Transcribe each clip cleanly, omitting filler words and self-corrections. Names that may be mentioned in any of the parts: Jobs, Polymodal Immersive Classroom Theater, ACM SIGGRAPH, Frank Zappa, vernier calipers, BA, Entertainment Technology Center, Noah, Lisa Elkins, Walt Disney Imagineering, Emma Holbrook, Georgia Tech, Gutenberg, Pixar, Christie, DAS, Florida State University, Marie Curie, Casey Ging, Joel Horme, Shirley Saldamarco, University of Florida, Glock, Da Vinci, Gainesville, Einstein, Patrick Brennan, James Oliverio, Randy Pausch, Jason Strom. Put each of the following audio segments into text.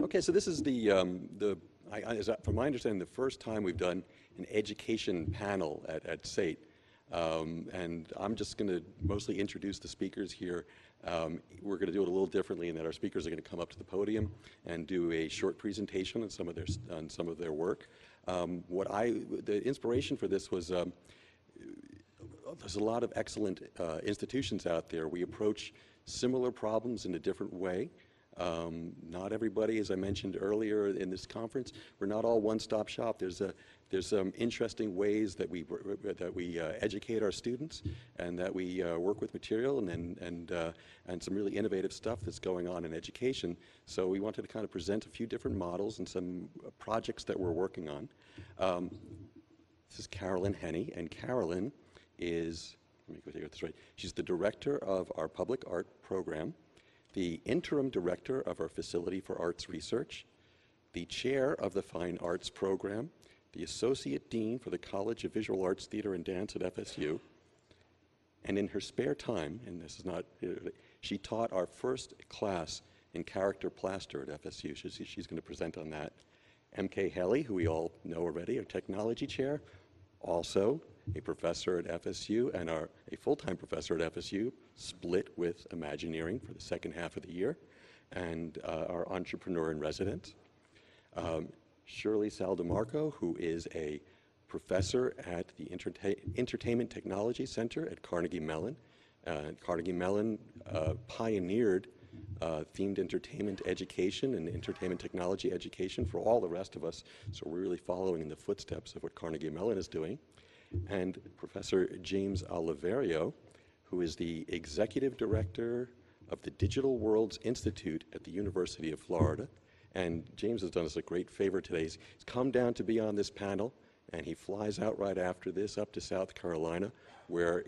Okay, so this is from my understanding, the first time we've done an education panel at SATE. And I'm just going to mostly introduce the speakers here. We're going to do it a little differently in that our speakers are going to come up to the podium and do a short presentation on some of their work. The inspiration for this was there's a lot of excellent institutions out there. We approach similar problems in a different way. Not everybody, as I mentioned earlier in this conference, we're not all one-stop shop. There's some interesting ways that we educate our students and that we work with material and some really innovative stuff that's going on in education. So we wanted to kind of present a few different models and some projects that we're working on. This is Carolyn Henne, and Carolyn is, let me get this right, she's the director of our public art program, the interim director of our Facility for Arts Research, the chair of the Fine Arts Program, the associate dean for the College of Visual Arts, Theater, and Dance at FSU, and in her spare time, and this is not, she taught our first class in character plaster at FSU. She's going to present on that. MK Haley, who we all know already, our technology chair, also a professor at FSU and a full-time professor at FSU, split with Imagineering for the second half of the year, and our entrepreneur in residence. Shirley Saldamarco, who is a professor at the Entertainment Technology Center at Carnegie Mellon. Carnegie Mellon pioneered themed entertainment education and entertainment technology education for all the rest of us, so we're really following in the footsteps of what Carnegie Mellon is doing. And Professor James Oliverio, who is the executive director of the Digital Worlds Institute at the University of Florida. And James has done us a great favor today. He's come down to be on this panel, and he flies out right after this up to South Carolina, where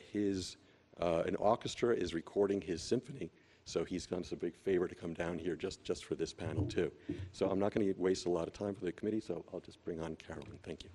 an orchestra is recording his symphony. So he's done us a big favor to come down here just for this panel, too. So I'm not going to waste a lot of time for the committee, so I'll just bring on Carolyn. Thank you.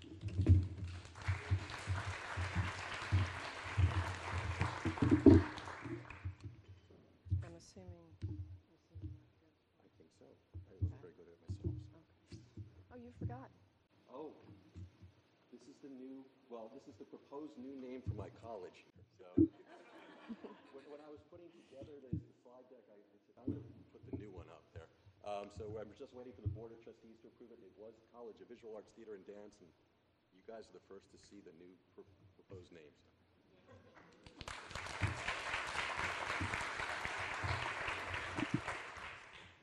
Well, this is the proposed new name for my college. So when I was putting together the slide deck, I said, I'm going to put the new one up there. So I'm just waiting for the Board of Trustees to approve it. It was the College of Visual Arts, Theater, and Dance, and you guys are the first to see the new proposed names.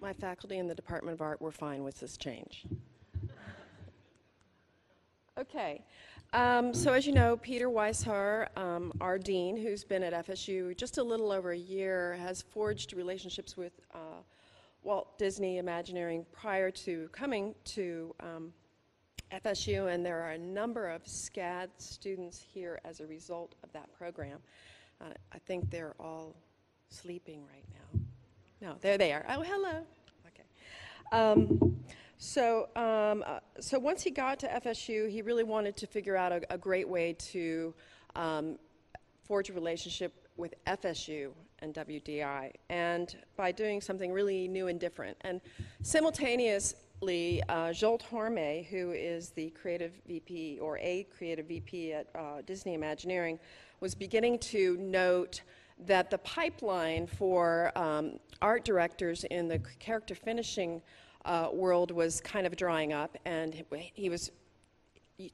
My faculty in the Department of Art were fine with this change. Okay. So as you know, Peter Weishar, our dean, who's been at FSU just a little over a year, has forged relationships with Walt Disney Imagineering prior to coming to FSU, and there are a number of SCAD students here as a result of that program. I think they're all sleeping right now. No, there they are. Oh, hello. Okay. So once he got to FSU, he really wanted to figure out a great way to forge a relationship with FSU and WDI, and by doing something really new and different. And simultaneously, Joel Horme, who is the creative VP, or a creative VP at Disney Imagineering, was beginning to note that the pipeline for art directors in the character finishing world was kind of drying up, and he was,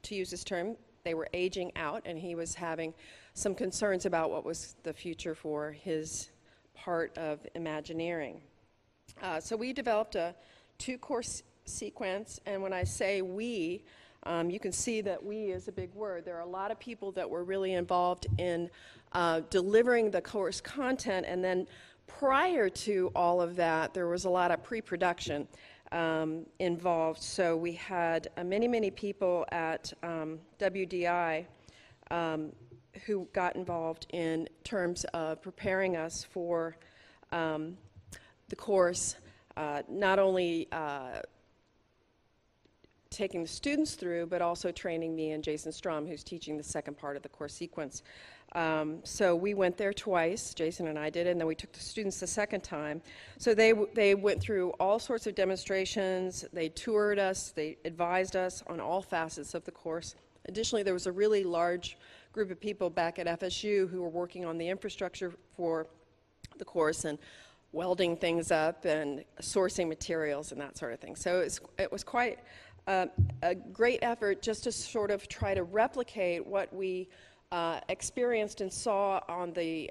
to use his term, they were aging out, and he was having some concerns about what was the future for his part of Imagineering. So we developed a two-course sequence, and when I say we, you can see that we is a big word. There are a lot of people that were really involved in delivering the course content, and then prior to all of that, there was a lot of pre-production involved. So we had many people at WDI who got involved in terms of preparing us for the course, not only taking the students through, but also training me and Jason Strom, who's teaching the second part of the course sequence. So we went there twice, Jason and I did, and then we took the students the second time. So they went through all sorts of demonstrations, they toured us, they advised us on all facets of the course. Additionally, there was a really large group of people back at FSU who were working on the infrastructure for the course and welding things up and sourcing materials and that sort of thing. So it was quite a great effort just to sort of try to replicate what we experienced and saw on the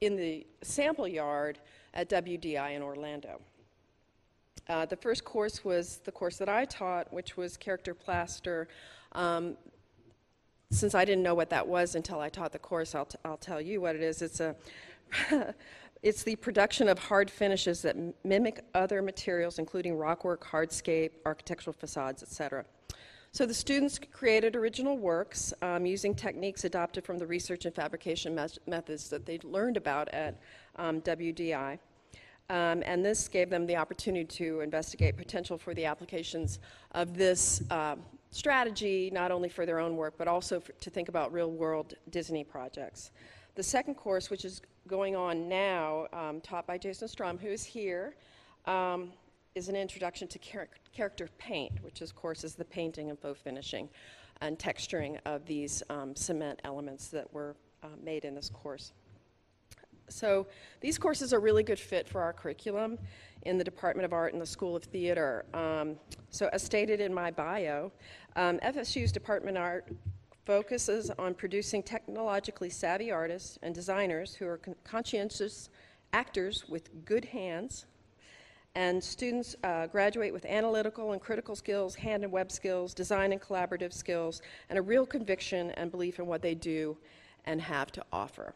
in the sample yard at WDI in Orlando. The first course was the course that I taught, which was character plaster. Since I didn't know what that was until I taught the course, I'll tell you what it is. It's a it's the production of hard finishes that mimic other materials, including rockwork, hardscape, architectural facades, etc. So the students created original works using techniques adopted from the research and fabrication methods that they'd learned about at WDI. And this gave them the opportunity to investigate potential for the applications of this strategy, not only for their own work, but also to think about real-world Disney projects. The second course, which is going on now, taught by Jason Strom, who is here, is an introduction to character paint, which of course is the painting and faux finishing and texturing of these cement elements that were made in this course. So these courses are really good fit for our curriculum in the Department of Art and the School of Theater. So as stated in my bio, FSU's Department of Art focuses on producing technologically savvy artists and designers who are conscientious actors with good hands. And students graduate with analytical and critical skills, hand and web skills, design and collaborative skills, and a real conviction and belief in what they do and have to offer.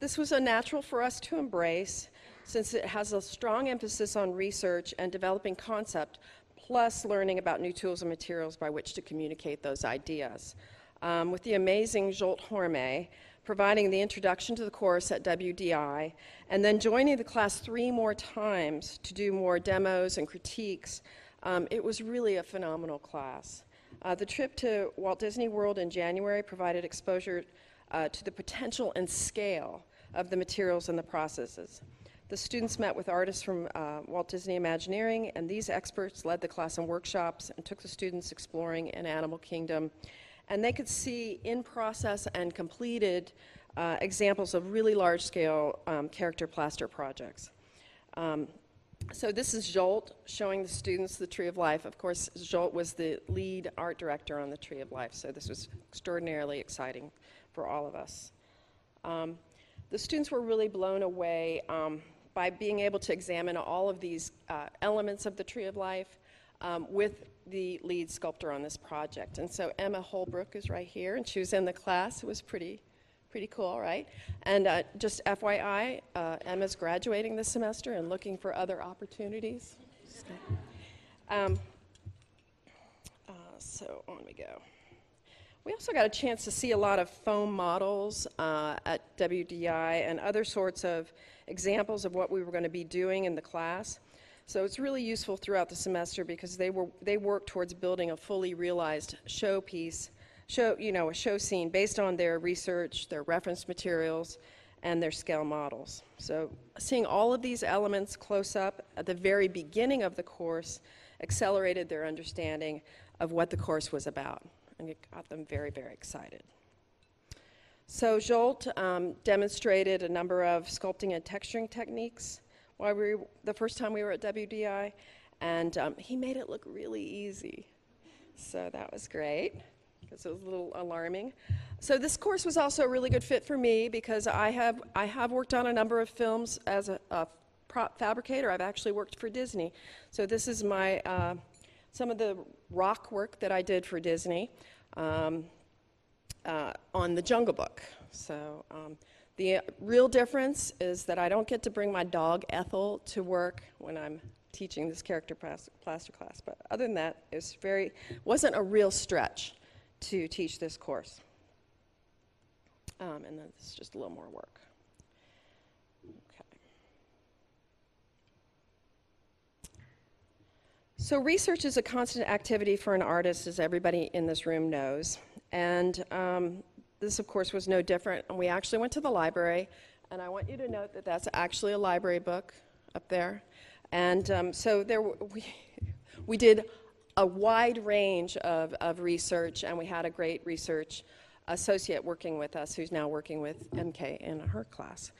This was a natural for us to embrace since it has a strong emphasis on research and developing concept, plus learning about new tools and materials by which to communicate those ideas. With the amazing Joel Horme, providing the introduction to the course at WDI, and then joining the class 3 more times to do more demos and critiques, it was really a phenomenal class. The trip to Walt Disney World in January provided exposure to the potential and scale of the materials and the processes. The students met with artists from Walt Disney Imagineering, and these experts led the class in workshops and took the students exploring an animal kingdom. And they could see in process and completed examples of really large scale character plaster projects. So this is Jolt showing the students the Tree of Life. Of course, Jolt was the lead art director on the Tree of Life, so this was extraordinarily exciting for all of us. The students were really blown away by being able to examine all of these elements of the Tree of Life with the lead sculptor on this project. And so Emma Holbrook is right here, and she was in the class. It was pretty cool, right? And just FYI, Emma's graduating this semester and looking for other opportunities. So on we go. We also got a chance to see a lot of foam models at WDI and other sorts of examples of what we were going to be doing in the class. So it's really useful throughout the semester because they work towards building a fully realized show scene based on their research, their reference materials, and their scale models. So seeing all of these elements close up at the very beginning of the course accelerated their understanding of what the course was about, and it got them very, very excited. So Jolt demonstrated a number of sculpting and texturing techniques while the first time we were at WDI, and he made it look really easy. So that was great, because it was a little alarming. So this course was also a really good fit for me because I have worked on a number of films as a prop fabricator. I've actually worked for Disney. So this is my, some of the rock work that I did for Disney on The Jungle Book. So. The real difference is that I don't get to bring my dog Ethel to work when I'm teaching this character plaster class. But other than that, it wasn't a real stretch to teach this course. And then it's just a little more work. Okay. So research is a constant activity for an artist, as everybody in this room knows. And this, of course, was no different. And we actually went to the library. And I want you to note that that's actually a library book up there. And so there we did a wide range of research, and we had a great research associate working with us who's now working with MK in her class.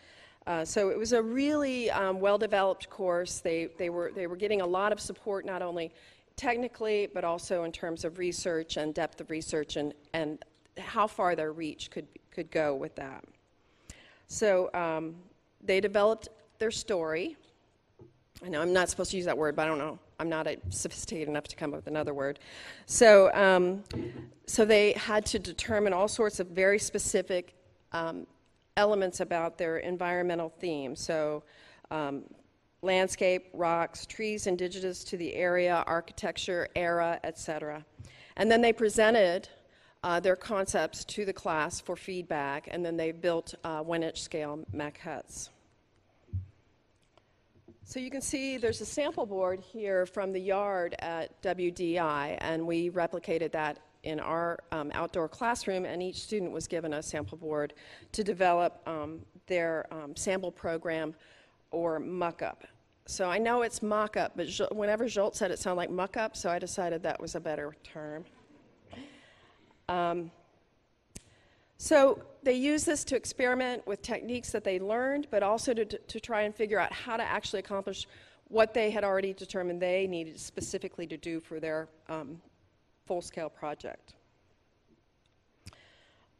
So it was a really well-developed course. They were getting a lot of support, not only technically, but also in terms of research and depth of research and how far their reach could go with that. So they developed their story. I know I'm not supposed to use that word, but I don't know. I'm not sophisticated enough to come up with another word. So, so they had to determine all sorts of very specific elements about their environmental theme. So landscape, rocks, trees indigenous to the area, architecture, era, etc. And then they presented their concepts to the class for feedback, and then they built 1-inch scale maquettes. So you can see there's a sample board here from the yard at WDI, and we replicated that in our outdoor classroom, and each student was given a sample board to develop their sample program or mock-up. So I know it's mock-up, but whenever Jolt said it sounded like muck-up, so I decided that was a better term. So they use this to experiment with techniques that they learned, but also to try and figure out how to actually accomplish what they had already determined they needed specifically to do for their full-scale project.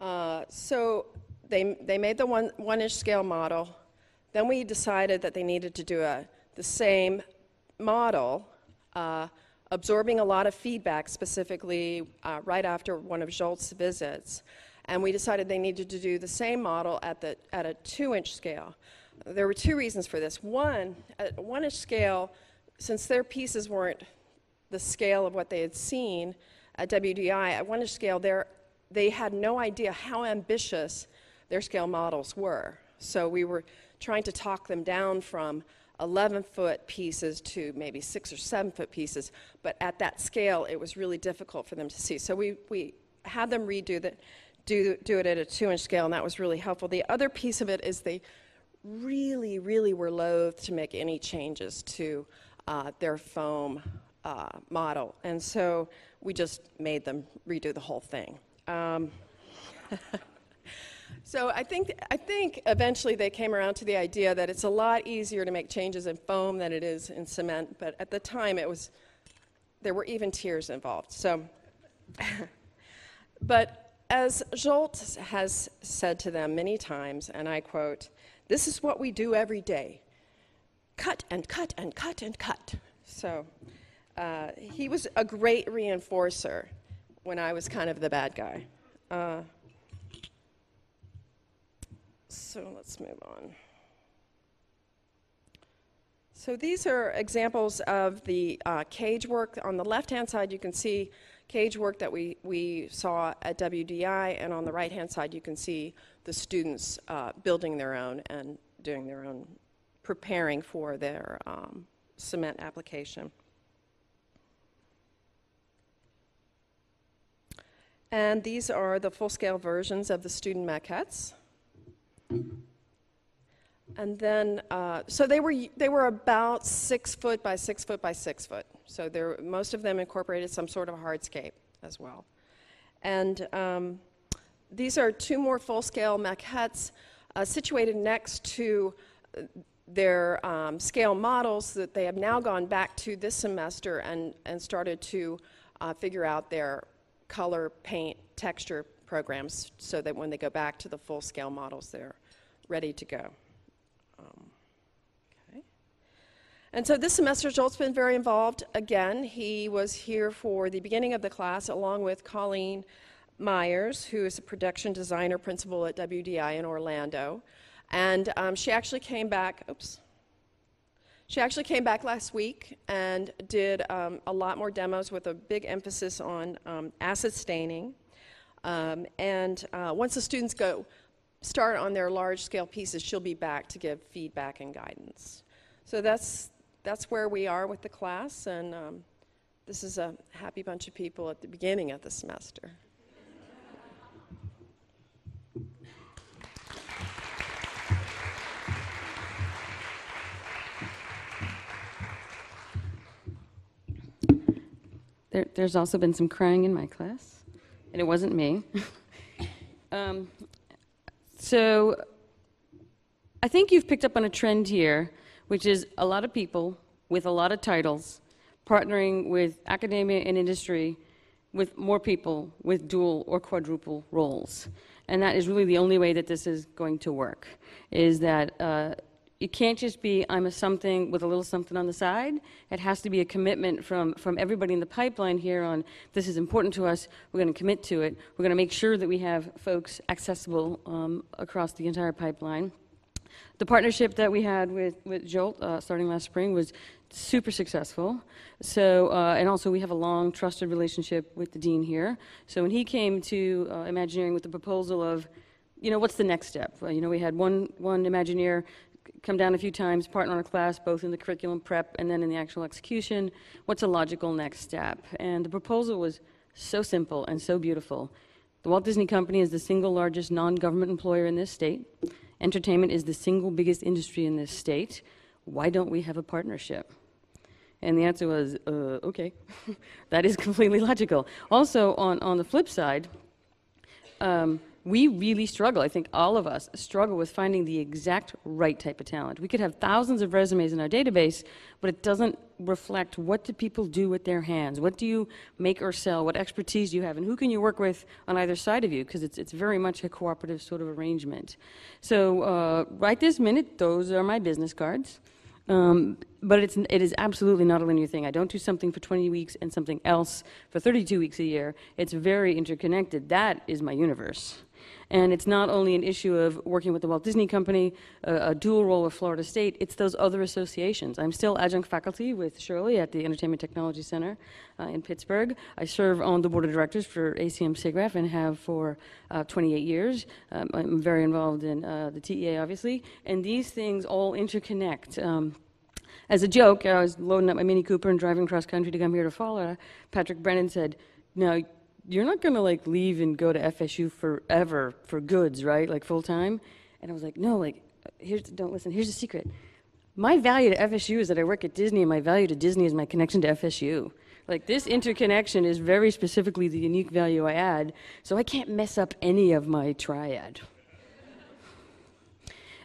So they made the one-inch scale model. Then we decided that they needed to do the same model, absorbing a lot of feedback, specifically right after one of Jolt's visits. And we decided they needed to do the same model at a 2-inch scale. There were two reasons for this. One, at 1-inch scale, since their pieces weren't the scale of what they had seen at WDI, at 1-inch scale, they had no idea how ambitious their scale models were. So we were trying to talk them down from 11-foot pieces to maybe 6- or 7-foot pieces. But at that scale, it was really difficult for them to see. So we had them redo that. Do it at a 2-inch scale, and that was really helpful. The other piece of it is they really, really were loath to make any changes to their foam model, and so we just made them redo the whole thing. So I think eventually they came around to the idea that it's a lot easier to make changes in foam than it is in cement, but at the time there were even tears involved. So, but as Jolt has said to them many times, and I quote, "This is what we do every day. Cut and cut and cut and cut." So he was a great reinforcer when I was kind of the bad guy. So let's move on. So these are examples of the cage work. On the left-hand side, you can see cage work that we saw at WDI, and on the right-hand side you can see the students building their own and doing their own, preparing for their cement application. And these are the full-scale versions of the student maquettes. And then, so they were about 6 foot by 6 foot by 6 foot. So most of them incorporated some sort of hardscape as well. And these are two more full-scale maquettes situated next to their scale models that they have now gone back to this semester and started to figure out their color, paint, texture programs so that when they go back to the full-scale models, they're ready to go. And so this semester, Jolt's been very involved again. He was here for the beginning of the class along with Colleen Myers, who is a production designer principal at WDI in Orlando. And she actually came back, she actually came back last week and did a lot more demos with a big emphasis on acid staining. Once the students start on their large scale pieces, she'll be back to give feedback and guidance. So that's where we are with the class, and This is a happy bunch of people at the beginning of the semester. There's also been some crying in my class, and it wasn't me. So I think you've picked up on a trend here, which is a lot of people with a lot of titles partnering with academia and industry with more people with dual or quadruple roles. And that is really the only way that this is going to work, is that it can't just be I'm a something with a little something on the side. It has to be a commitment from everybody in the pipeline here on this is important to us, we're going to commit to it, we're going to make sure that we have folks accessible across the entire pipeline. The partnership that we had with Jolt starting last spring was super successful. So, and also we have a long trusted relationship with the dean here. So when he came to Imagineering with the proposal of, you know, what's the next step? You know, we had one Imagineer come down a few times, partner on a class, both in the curriculum prep and then in the actual execution. What's a logical next step? And the proposal was so simple and so beautiful. The Walt Disney Company is the single largest non-government employer in this state. Entertainment is the single biggest industry in this state. Why don't we have a partnership? And the answer was, okay. That is completely logical. Also, on the flip side, we really struggle, I think all of us struggle with finding the exact right type of talent. We could have thousands of resumes in our database, but it doesn't reflect what do people do with their hands, what do you make or sell, what expertise do you have, and who can you work with on either side of you, because it's very much a cooperative sort of arrangement. So right this minute, those are my business cards. But it is absolutely not a linear thing. I don't do something for 20 weeks and something else for 32 weeks a year. It's very interconnected. That is my universe. And it's not only an issue of working with the Walt Disney Company, a dual role with Florida State, it's those other associations. I'm still adjunct faculty with Shirley at the Entertainment Technology Center in Pittsburgh. I serve on the board of directors for ACM SIGGRAPH and have for 28 years. I'm very involved in the TEA, obviously. And these things all interconnect. As a joke, I was loading up my Mini Cooper and driving cross country to come here to Florida. Patrick Brennan said, "No, you're not going to like leave and go to FSU forever for goods, right? Like full time?" And I was like, "No, like don't listen. Here's the secret. My value to FSU is that I work at Disney, and my value to Disney is my connection to FSU. Like this interconnection is very specifically the unique value I add. So I can't mess up any of my triad."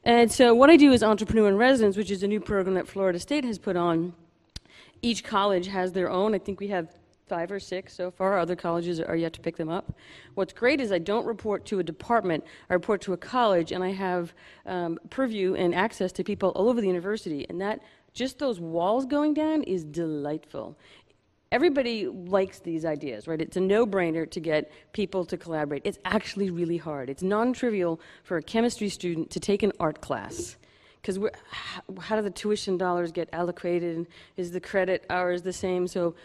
And so what I do is Entrepreneur in Residence, which is a new program that Florida State has put on. Each college has their own. I think we have 5 or 6 so far. Other colleges are yet to pick them up. What's great is I don't report to a department. I report to a college, and I have purview and access to people all over the university. And that, just those walls going down is delightful. Everybody likes these ideas, right? It's a no-brainer to get people to collaborate. It's actually really hard. It's non-trivial for a chemistry student to take an art class, because how do the tuition dollars get allocated? Is the credit hours the same? So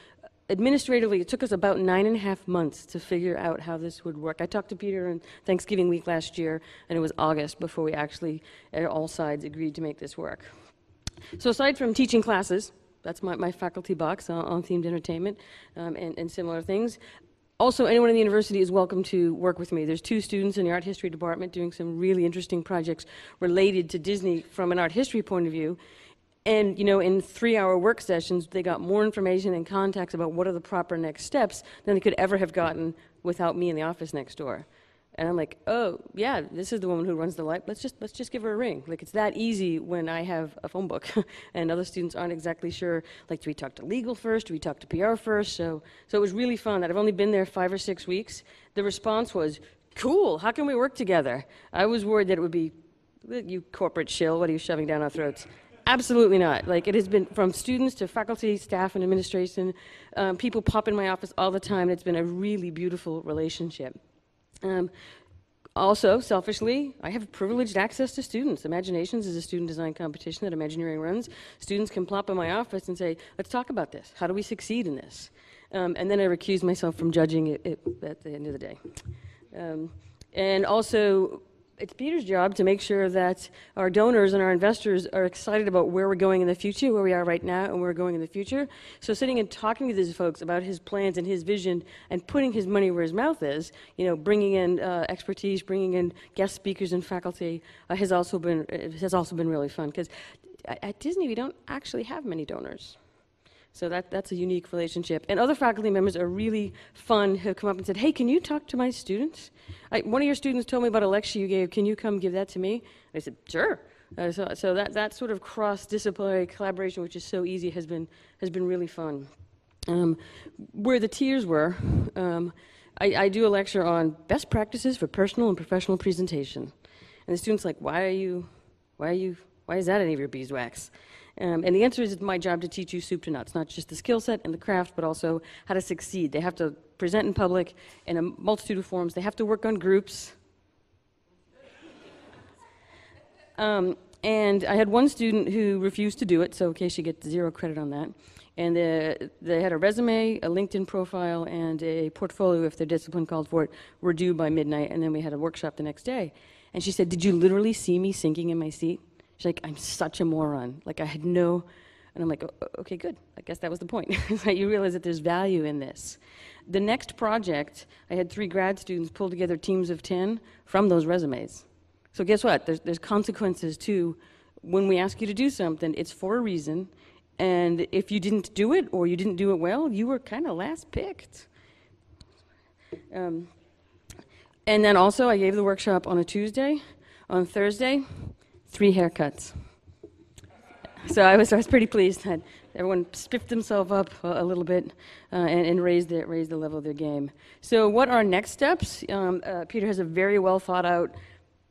administratively, it took us about 9.5 months to figure out how this would work. I talked to Peter on Thanksgiving week last year, and it was August before we actually, at all sides, agreed to make this work. So aside from teaching classes, that's my faculty box on themed entertainment and similar things. Also, anyone in the university is welcome to work with me. There's 2 students in the art history department doing some really interesting projects related to Disney from an art history point of view. And, you know, in 3-hour work sessions, they got more information and contacts about what are the proper next steps than they could ever have gotten without me in the office next door. And I'm like, oh, yeah, this is the woman who runs the light. Let's just give her a ring. Like, it's that easy when I have a phone book and other students aren't exactly sure, like, do we talk to legal first? Do we talk to PR first? So it was really fun that I've only been there 5 or 6 weeks. The response was, cool, how can we work together? I was worried that it would be, you corporate shill, what are you shoving down our throats? Absolutely not. Like, it has been from students to faculty, staff, and administration. People pop in my office all the time. It's been a really beautiful relationship. Also, selfishly, I have privileged access to students. Imaginations is a student design competition that Imagineering runs. Students can plop in my office and say, let's talk about this. How do we succeed in this? And then I recuse myself from judging it at the end of the day. And also, it's Peter's job to make sure that our donors and our investors are excited about where we're going in the future, where we are right now and where we're going in the future. So sitting and talking to these folks about his plans and his vision and putting his money where his mouth is, you know, bringing in expertise, bringing in guest speakers and faculty has also been really fun, because at Disney we don't actually have many donors. So that's a unique relationship. And other faculty members are really fun, who have come up and said, hey, can you talk to my students? One of your students told me about a lecture you gave. Can you come give that to me? And I said, sure. So that sort of cross-disciplinary collaboration, which is so easy, has been really fun. Where the tears were, I do a lecture on best practices for personal and professional presentation. And the student's like, why is that any of your beeswax? And the answer is, it's my job to teach you soup to nuts, not just the skill set and the craft, but also how to succeed. They have to present in public in a multitude of forms. They have to work on groups. And I had one student who refused to do it, so in case you get 0 credit on that. And they had a resume, a LinkedIn profile, and a portfolio, if their discipline called for it, were due by midnight, and then we had a workshop the next day. And she said, did you literally see me sinking in my seat? She's like, I'm such a moron. Like, I had no, and I'm like, okay, good. I guess that was the point. You realize that there's value in this. The next project, I had 3 grad students pull together teams of 10 from those resumes. So guess what? There's consequences too. When we ask you to do something, it's for a reason. And if you didn't do it, or you didn't do it well, you were kind of last picked. And then also, I gave the workshop on a Tuesday. On Thursday, 3 haircuts. So I was pretty pleased that everyone spiffed themselves up a little bit and raised the level of their game. So what are next steps? Peter has a very well thought out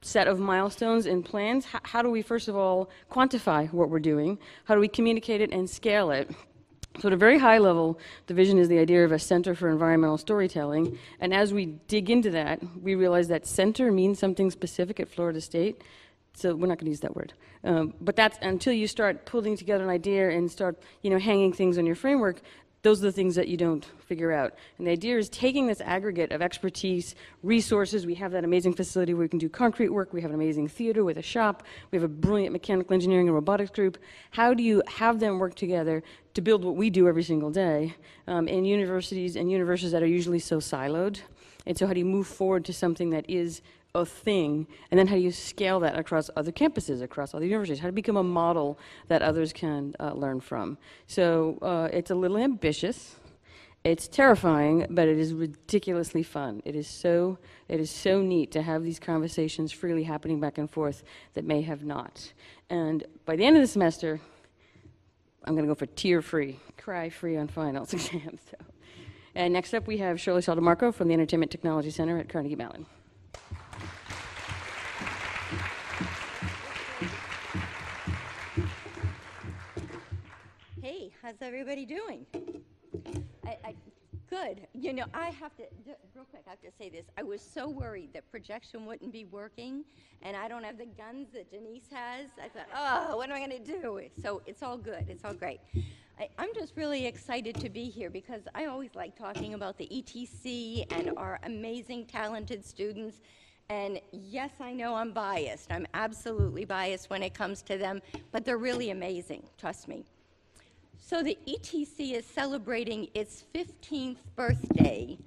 set of milestones and plans. How do we, first of all, quantify what we're doing? How do we communicate it and scale it? So at a very high level, the vision is the idea of a center for environmental storytelling. And as we dig into that, we realize that center means something specific at Florida State. So we're not going to use that word. But that's until you start pulling together an idea and start, you know, hanging things on your framework, those are the things that you don't figure out. And the idea is taking this aggregate of expertise, resources. We have that amazing facility where we can do concrete work. We have an amazing theater with a shop. We have a brilliant mechanical engineering and robotics group. How do you have them work together to build what we do every single day in universities and universes that are usually so siloed? And so how do you move forward to something that is a thing, and then how do you scale that across other campuses, across other universities? How to become a model that others can learn from. So it's a little ambitious, it's terrifying, but it is ridiculously fun. It is so neat to have these conversations freely happening back and forth that may have not. And by the end of the semester, I'm going to go for tear-free, cry-free on finals exams. So. And next up, we have Shirley Saldamarco from the Entertainment Technology Center at Carnegie Mellon. Hey, how's everybody doing? Good. You know, I have to, real quick, I have to say this. I was so worried that projection wouldn't be working, and I don't have the guns that Denise has. I thought, oh, what am I going to do? So it's all good. It's all great. I'm just really excited to be here because I always like talking about the ETC and our amazing, talented students. And yes, I know I'm biased. I'm absolutely biased when it comes to them, but they're really amazing, trust me. So the ETC is celebrating its 15th birthday,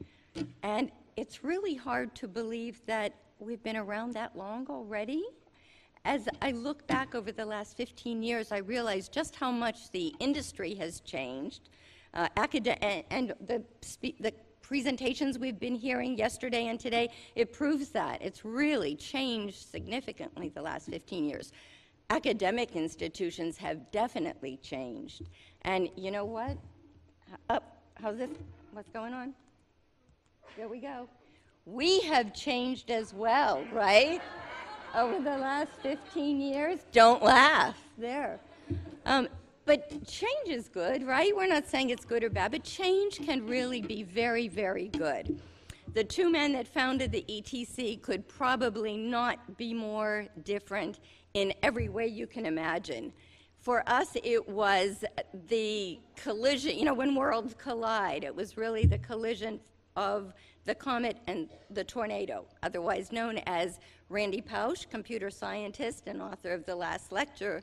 and it's really hard to believe that we've been around that long already. As I look back over the last 15 years, I realize just how much the industry has changed. And the presentations we've been hearing yesterday and today, it proves that. It's really changed significantly the last 15 years. Academic institutions have definitely changed. And you know what? How's this? What's going on? There we go. We have changed as well, right? Over the last 15 years, don't laugh, there. But change is good, right? We're not saying it's good or bad, but change can really be very, very good. The two men that founded the ETC could probably not be more different in every way you can imagine. For us, it was the collision, you know, when worlds collide, it was really the collision of the comet and the tornado, otherwise known as Randy Pausch, computer scientist and author of The Last Lecture,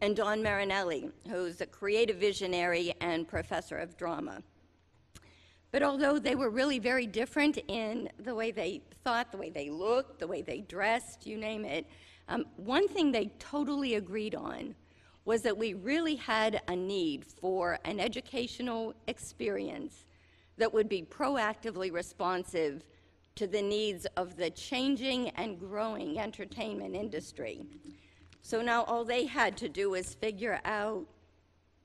and Don Marinelli, who's a creative visionary and professor of drama. But although they were really very different in the way they thought, the way they looked, the way they dressed, you name it, one thing they totally agreed on was that we really had a need for an educational experience that would be proactively responsive to the needs of the changing and growing entertainment industry. So now all they had to do was figure out,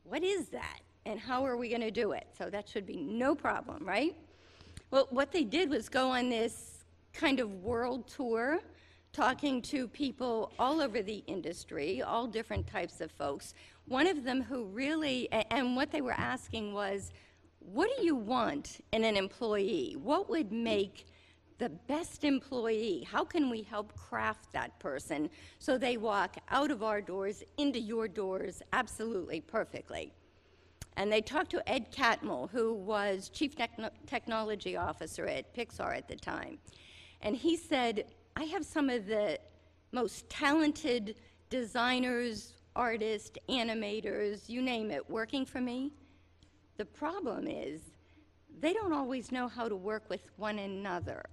what is that? And how are we going to do it? So that should be no problem, right? Well, what they did was go on this kind of world tour, talking to people all over the industry, all different types of folks. One of them who really, and what they were asking was, what do you want in an employee? What would make the best employee? How can we help craft that person so they walk out of our doors into your doors absolutely perfectly? And they talked to Ed Catmull, who was Chief Technology Officer at Pixar at the time. And he said, I have some of the most talented designers, artists, animators, you name it, working for me. The problem is they don't always know how to work with one another.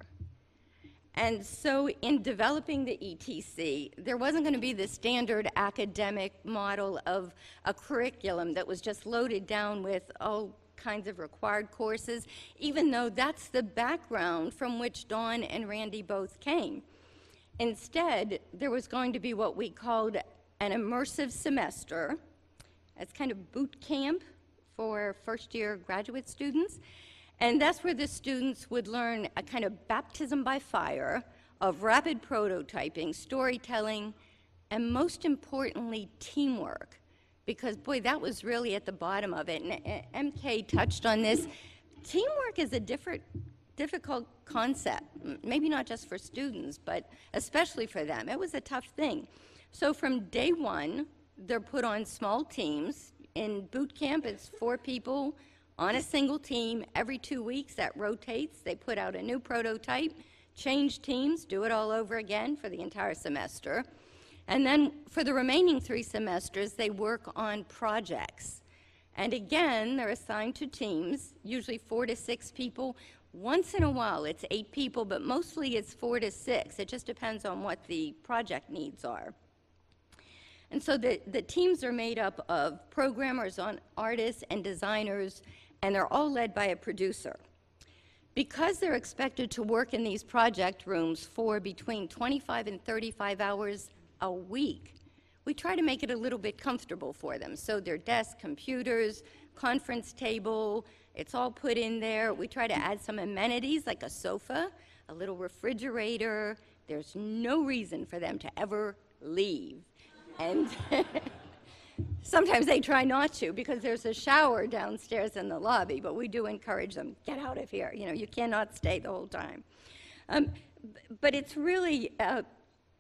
And so in developing the ETC, there wasn't going to be the standard academic model of a curriculum that was just loaded down with all kinds of required courses, even though that's the background from which Don and Randy both came. Instead, there was going to be what we called an immersive semester. That's kind of boot camp for first-year graduate students. And that's where the students would learn a kind of baptism by fire of rapid prototyping, storytelling, and most importantly, teamwork. Because, boy, that was really at the bottom of it. And MK touched on this. Teamwork is a difficult concept, maybe not just for students, but especially for them. It was a tough thing. So from day one, they're put on small teams. In boot camp, it's 4 people on a single team every 2 weeks. That rotates. They put out a new prototype, change teams, do it all over again for the entire semester. And then for the remaining 3 semesters, they work on projects. And again, they're assigned to teams, usually 4 to 6 people. Once in a while, it's 8 people, but mostly it's 4 to 6. It just depends on what the project needs are. And so the teams are made up of programmers, artists, and designers, and they're all led by a producer. Because they're expected to work in these project rooms for between 25 and 35 hours a week, we try to make it a little bit comfortable for them. So their desk, computers, conference table, it's all put in there. We try to add some amenities like a sofa, a little refrigerator. There's no reason for them to ever leave. And sometimes they try not to because there's a shower downstairs in the lobby, but we do encourage them, get out of here. You know, you cannot stay the whole time. But it's really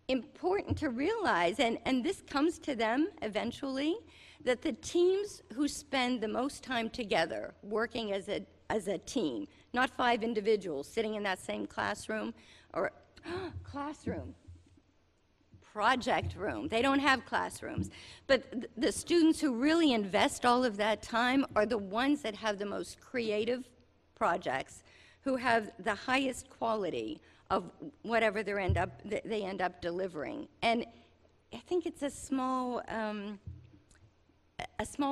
important to realize, and this comes to them eventually, that the teams who spend the most time together working as a team, not 5 individuals sitting in that same classroom or project room. They don't have classrooms. But the students who really invest all of that time are the ones that have the most creative projects, who have the highest quality of whatever they end up delivering. And I think it's a small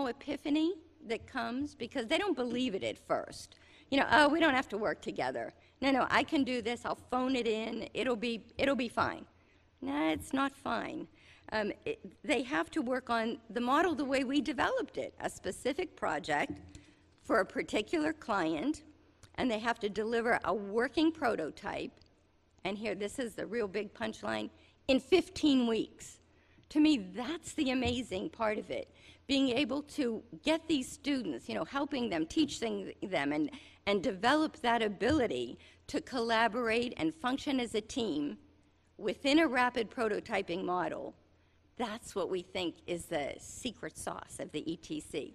epiphany that comes because they don't believe it at first. You know, oh, we don't have to work together. No, no, I can do this. I'll phone it in. It'll be fine. No, it's not fine. They have to work on the model the way we developed it, a specific project for a particular client, and they have to deliver a working prototype, and here, this is the real big punchline, in 15 weeks. To me, that's the amazing part of it, being able to get these students, you know, helping them, teaching them, and develop that ability to collaborate and function as a team within a rapid prototyping model. That's what we think is the secret sauce of the ETC.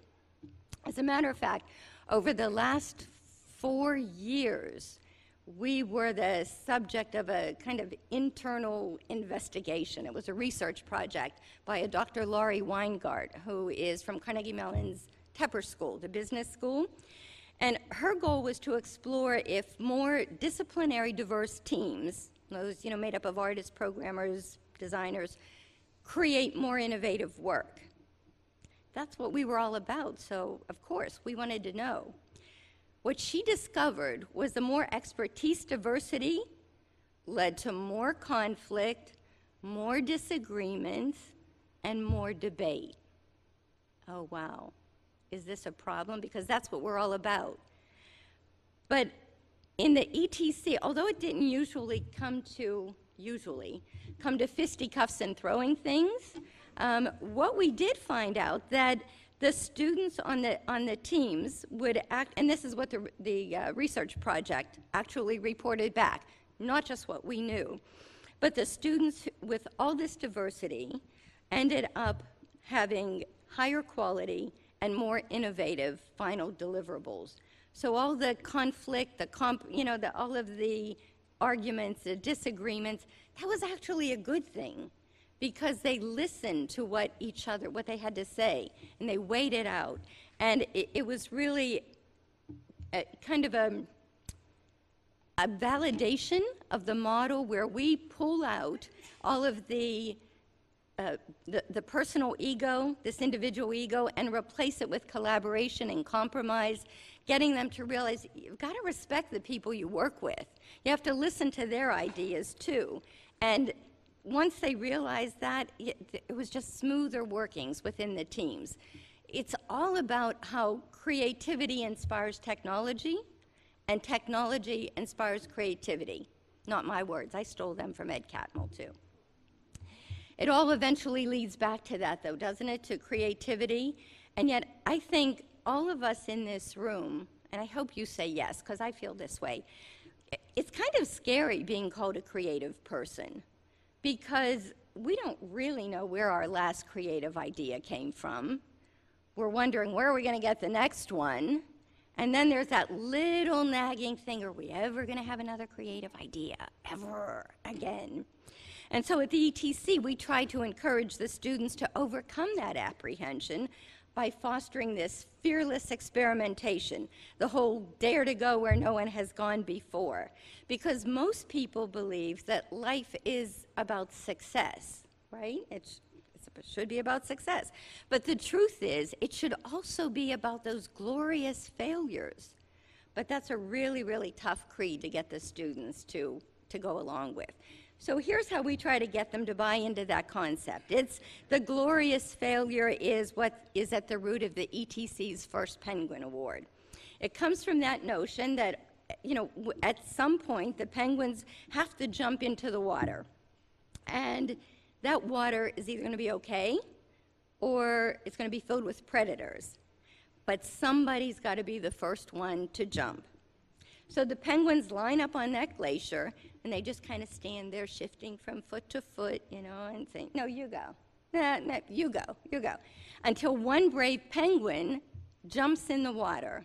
As a matter of fact, over the last 4 years, we were the subject of a kind of internal investigation. It was a research project by a Dr. Laurie Weingart, who is from Carnegie Mellon's Tepper School, the business school. And her goal was to explore if more disciplinary diverse teams, those made up of artists, programmers, designers, create more innovative work. That's what we were all about, so of course we wanted to know. What she discovered was the more expertise diversity led to more conflict, more disagreements, and more debate. Oh, wow. Is this a problem? Because that's what we're all about. But in the ETC, although it didn't usually come to fisticuffs and throwing things, what we did find out that the students on the teams would act, and this is what the research project actually reported back, not just what we knew, but the students with all this diversity ended up having higher quality and more innovative final deliverables. So all the conflict, all of the arguments, the disagreements, that was actually a good thing, because they listened to what they had to say, and they weighed it out. And it was really a kind of a validation of the model where we pull out all of the personal ego, this individual ego, and replace it with collaboration and compromise, getting them to realize you've got to respect the people you work with. You have to listen to their ideas too. And once they realized that, it was just smoother workings within the teams. It's all about how creativity inspires technology, and technology inspires creativity. Not my words, I stole them from Ed Catmull too. It all eventually leads back to that though, doesn't it, to creativity? And yet I think all of us in this room, and I hope you say yes, because I feel this way, it's kind of scary being called a creative person, because we don't really know where our last creative idea came from. We're wondering, where are we going to get the next one? And then there's that little nagging thing, are we ever going to have another creative idea ever again? And so at the ETC, we try to encourage the students to overcome that apprehension by fostering this fearless experimentation, the whole dare to go where no one has gone before. Because most people believe that life is about success, right? It should be about success. But the truth is, it should also be about those glorious failures. But that's a really, really tough creed to get the students to go along with. So here's how we try to get them to buy into that concept. It's the glorious failure is what is at the root of the ETC's first Penguin Award. It comes from that notion that, at some point the penguins have to jump into the water. And that water is either going to be okay or it's going to be filled with predators. But somebody's got to be the first one to jump. So the penguins line up on that glacier, and they just kind of stand there shifting from foot to foot, and saying, no, you go. No, you go. Until one brave penguin jumps in the water,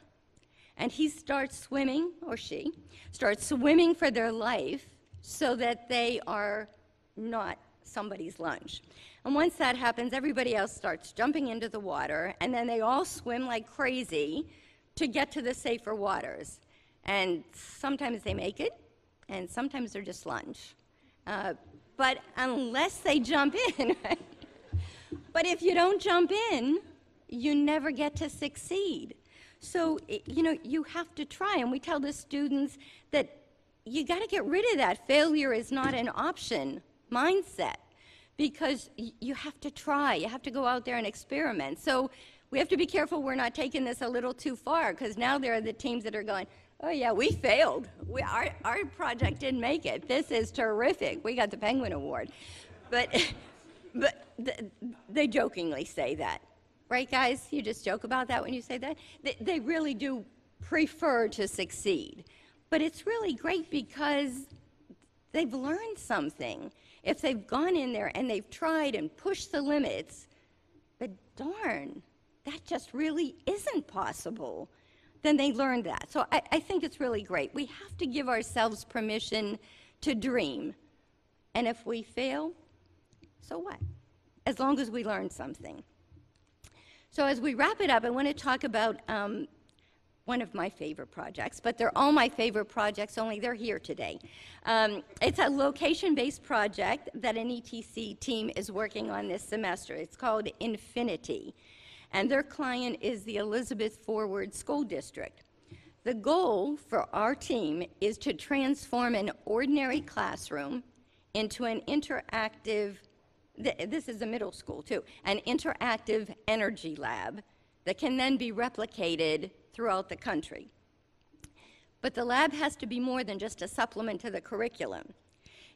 and he starts swimming, or she starts swimming for their life so that they are not somebody's lunch. And once that happens, everybody else starts jumping into the water, and then they all swim like crazy to get to the safer waters. And sometimes they make it, and sometimes they're just lunch. But unless they jump in, right? But if you don't jump in, you never get to succeed. So, you have to try. And we tell the students that you got to get rid of that failure is not an option mindset, because you have to try. You have to go out there and experiment. So we have to be careful we're not taking this a little too far, because now there are the teams that are going, oh yeah, we failed. Our project didn't make it. This is terrific. We got the Penguin Award. But they jokingly say that. Right, guys? You just joke about that when you say that? They really do prefer to succeed. But it's really great because they've learned something. If they've gone in there and they've tried and pushed the limits, but darn, that just really isn't possible. then they learn that. So I think it's really great. We have to give ourselves permission to dream. And if we fail, so what? As long as we learn something. So as we wrap it up, I want to talk about one of my favorite projects, but they're all my favorite projects, only they're here today. It's a location-based project that an ETC team is working on this semester. It's called Infinity, and their client is the Elizabeth Forward School District. The goal for our team is to transform an ordinary classroom into an interactive, this is a middle school too, an interactive energy lab that can then be replicated throughout the country. But the lab has to be more than just a supplement to the curriculum.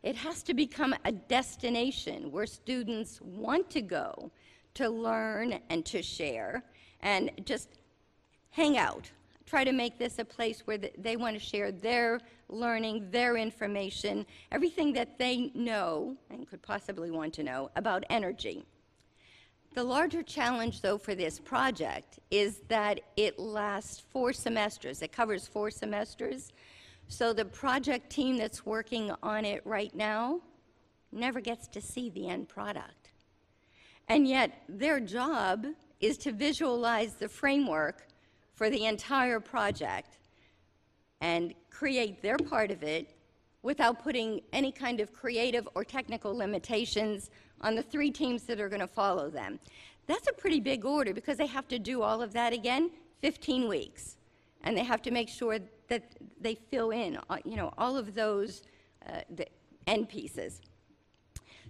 It has to become a destination where students want to go to learn and to share and just hang out. Try to make this a place where they want to share their learning, their information, everything that they know and could possibly want to know about energy. The larger challenge, though, for this project is that it lasts 4 semesters. It covers 4 semesters. So the project team that's working on it right now never gets to see the end product. And yet their job is to visualize the framework for the entire project and create their part of it without putting any kind of creative or technical limitations on the 3 teams that are going to follow them. That's a pretty big order because they have to do all of that again 15 weeks. And they have to make sure that they fill in, you know, all of those the end pieces.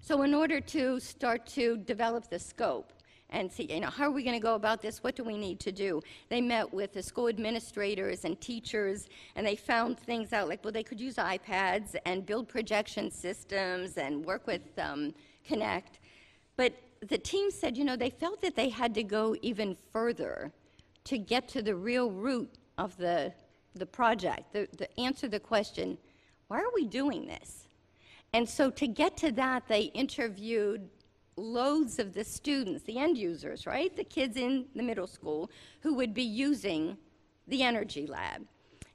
So in order to start to develop the scope and see, you know, how are we going to go about this? What do we need to do? They met with the school administrators and teachers, and they found things out like, well, they could use iPads and build projection systems and work with Connect. But the team said, you know, they felt that they had to go even further to get to the real root of the project, the answer the question, why are we doing this? And so to get to that, they interviewed loads of the students, the end users, right? The kids in the middle school who would be using the energy lab.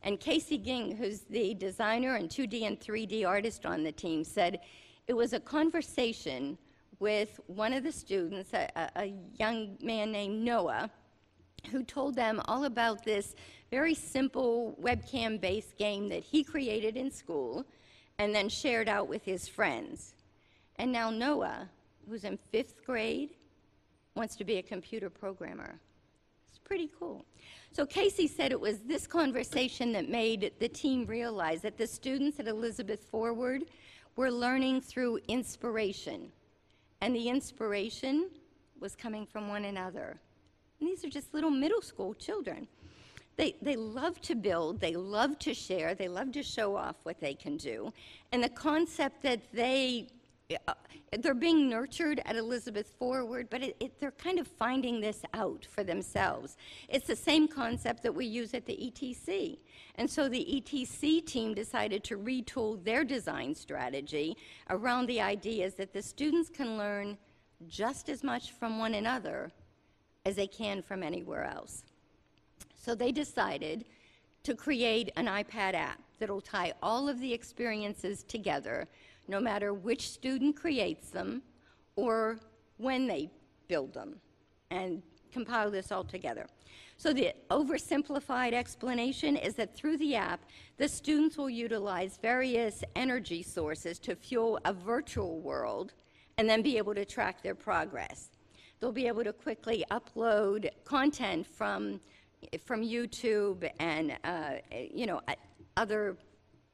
And Casey Ging, who's the designer and 2D and 3D artist on the team, said it was a conversation with one of the students, a young man named Noah, who told them all about this very simple webcam-based game that he created in school and then shared out with his friends. And now Noah, who's in 5th grade, wants to be a computer programmer. It's pretty cool. So Casey said it was this conversation that made the team realize that the students at Elizabeth Forward were learning through inspiration. And the inspiration was coming from one another. And these are just little middle school children. They love to build, they love to share, they love to show off what they can do. And the concept that they're being nurtured at Elizabeth Forward, but they're kind of finding this out for themselves. It's the same concept that we use at the ETC. And so the ETC team decided to retool their design strategy around the ideas that the students can learn just as much from one another as they can from anywhere else. So they decided to create an iPad app that'll tie all of the experiences together, no matter which student creates them or when they build them, and compile this all together. So the oversimplified explanation is that through the app, the students will utilize various energy sources to fuel a virtual world and then be able to track their progress. They'll be able to quickly upload content from YouTube and you know, other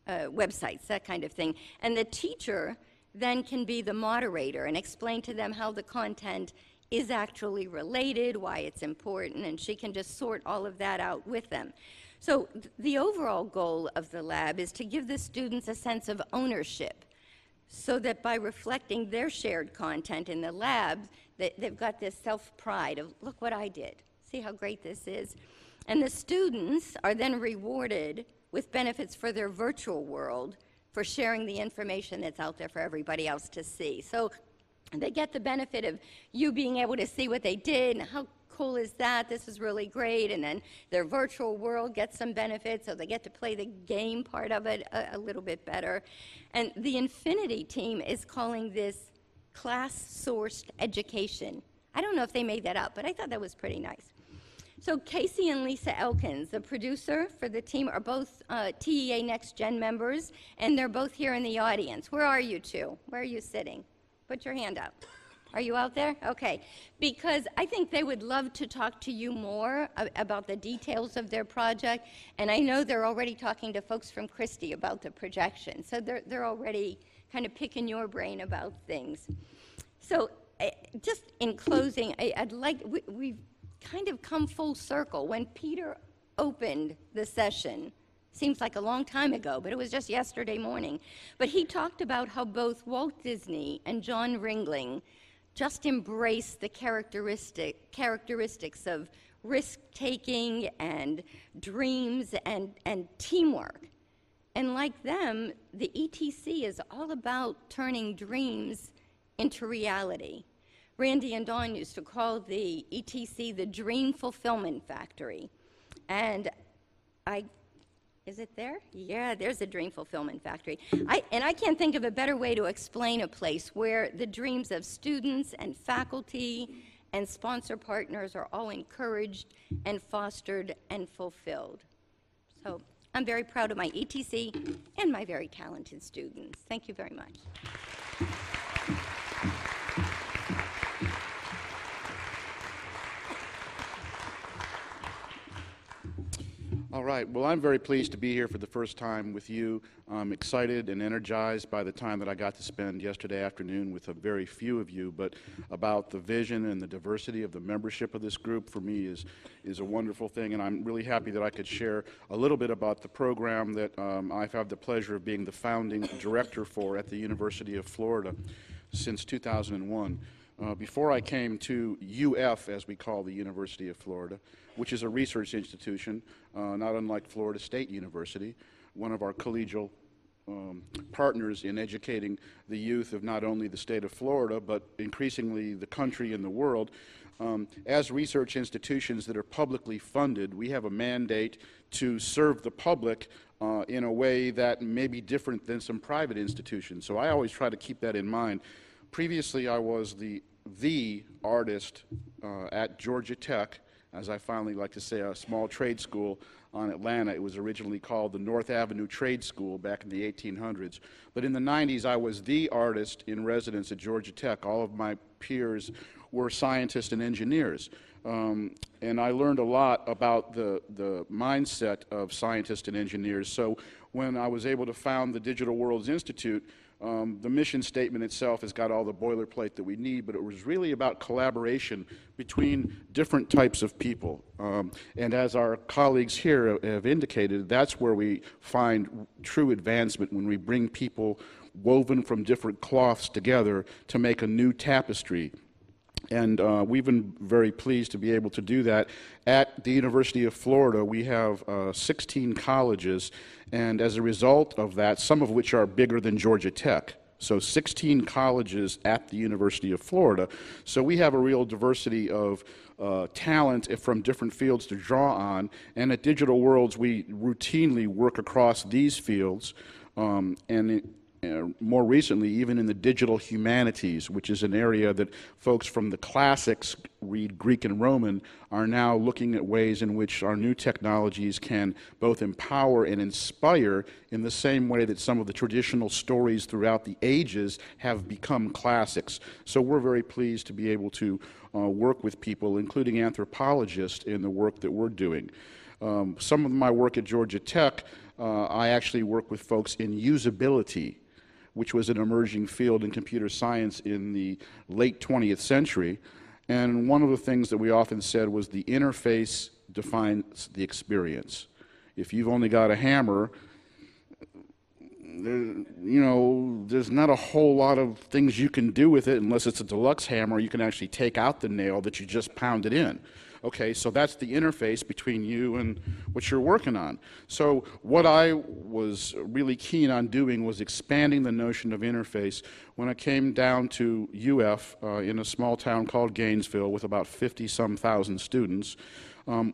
websites, that kind of thing. And the teacher then can be the moderator and explain to them how the content is actually related, why it's important, and she can just sort all of that out with them. So the overall goal of the lab is to give the students a sense of ownership so that by reflecting their shared content in the lab, they've got this self-pride of, look what I did, see how great this is. And the students are then rewarded with benefits for their virtual world for sharing the information that's out there for everybody else to see. So they get the benefit of you being able to see what they did and how cool is that? This is really great. And then their virtual world gets some benefits, so they get to play the game part of it a little bit better. And the Infinity team is calling this class-sourced education. I don't know if they made that up, but I thought that was pretty nice. So Casey and Lisa Elkins, the producer for the team, are both TEA Next Gen members, and they're both here in the audience. Where are you two? Where are you sitting? Put your hand up. Are you out there? Okay. Because I think they would love to talk to you more about the details of their project, and I know they're already talking to folks from Christie about the projection. So they're already kind of picking your brain about things. So just in closing, we've kind of come full circle. When Peter opened the session, seems like a long time ago, but it was just yesterday morning, but he talked about how both Walt Disney and John Ringling just embraced the characteristics of risk-taking and dreams and teamwork. And like them, the ETC is all about turning dreams into reality. Randy and Dawn used to call the ETC the Dream Fulfillment Factory. And is it there? Yeah, there's a Dream Fulfillment Factory. I can't think of a better way to explain a place where the dreams of students and faculty and sponsor partners are all encouraged and fostered and fulfilled. So I'm very proud of my ETC and my very talented students. Thank you very much. All right. Well, I'm very pleased to be here for the first time with you. I'm excited and energized by the time that I got to spend yesterday afternoon with a very few of you, but about the vision and the diversity of the membership of this group for me is a wonderful thing, and I'm really happy that I could share a little bit about the program that I've had the pleasure of being the founding director for at the University of Florida since 2001. Before I came to UF, as we call the University of Florida, which is a research institution, not unlike Florida State University, one of our collegial partners in educating the youth of not only the state of Florida, but increasingly the country and the world. As research institutions that are publicly funded, we have a mandate to serve the public in a way that may be different than some private institutions. So I always try to keep that in mind. Previously, I was the artist at Georgia Tech, as I finally like to say, a small trade school on Atlanta. It was originally called the North Avenue Trade School back in the 1800s. But in the 90s, I was the artist in residence at Georgia Tech. All of my peers were scientists and engineers. And I learned a lot about the mindset of scientists and engineers. So when I was able to found the Digital Worlds Institute, the mission statement itself has got all the boilerplate that we need, but it was really about collaboration between different types of people. And as our colleagues here have indicated, that's where we find true advancement, when we bring people woven from different cloths together to make a new tapestry. And we've been very pleased to be able to do that. At the University of Florida, we have 16 colleges, and as a result of that, some of which are bigger than Georgia Tech. So 16 colleges at the University of Florida. So we have a real diversity of talent from different fields to draw on. And at Digital Worlds, we routinely work across these fields. More recently, even in the digital humanities, which is an area that folks from the classics, read Greek and Roman, are now looking at ways in which our new technologies can both empower and inspire in the same way that some of the traditional stories throughout the ages have become classics. So we're very pleased to be able to work with people, including anthropologists, in the work that we're doing. Some of my work at Georgia Tech, I actually work with folks in usability, which was an emerging field in computer science in the late 20th century. And one of the things that we often said was the interface defines the experience. If you've only got a hammer, there's not a whole lot of things you can do with it unless it's a deluxe hammer. You can actually take out the nail that you just pounded in. Okay, so that's the interface between you and what you're working on. So what I was really keen on doing was expanding the notion of interface. When I came down to UF in a small town called Gainesville with about 50-some thousand students,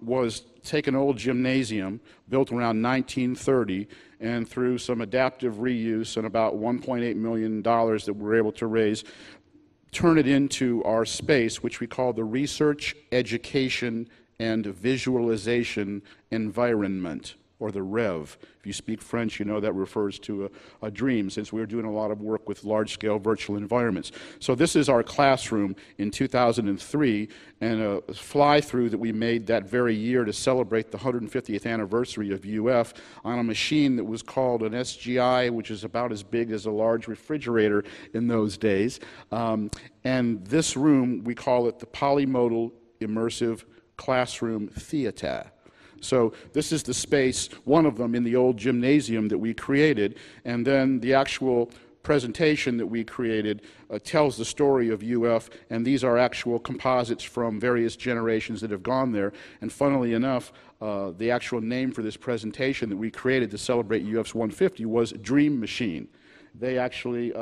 was take an old gymnasium built around 1930, and through some adaptive reuse and about $1.8 million that we were able to raise, turn it into our space, which we call the Research, Education, and Visualization Environment, or the REV. If you speak French, you know that refers to a dream, since we were doing a lot of work with large-scale virtual environments. So this is our classroom in 2003, and a fly-through that we made that very year to celebrate the 150th anniversary of UF on a machine that was called an SGI, which is about as big as a large refrigerator in those days. And this room, we call it the Polymodal Immersive Classroom Theater. So this is the space, one of them in the old gymnasium that we created, and then the actual presentation that we created tells the story of UF, and these are actual composites from various generations that have gone there. And funnily enough, the actual name for this presentation that we created to celebrate UF's 150 was Dream Machine. They actually,